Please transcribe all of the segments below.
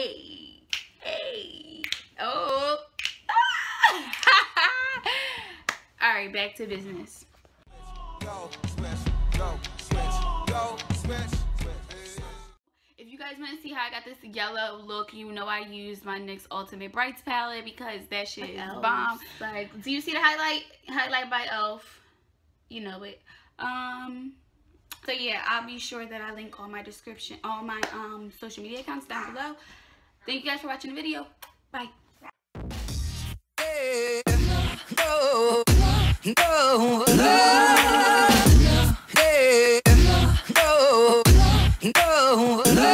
Hey, hey, oh. All right, back to business. If you guys want to see how I got this yellow look, you know I used my NYX Ultimate Brights palette because that shit is bomb. Like, do you see the highlight by e.l.f.? You know it. So yeah, I'll be sure that I link all my description, all my social media accounts down below. Thank you guys for watching the video. Bye. Hey, no, no, no, hey, no, no, no.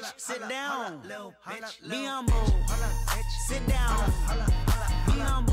bitch, sit down. Be humble. Sit down. Be humble.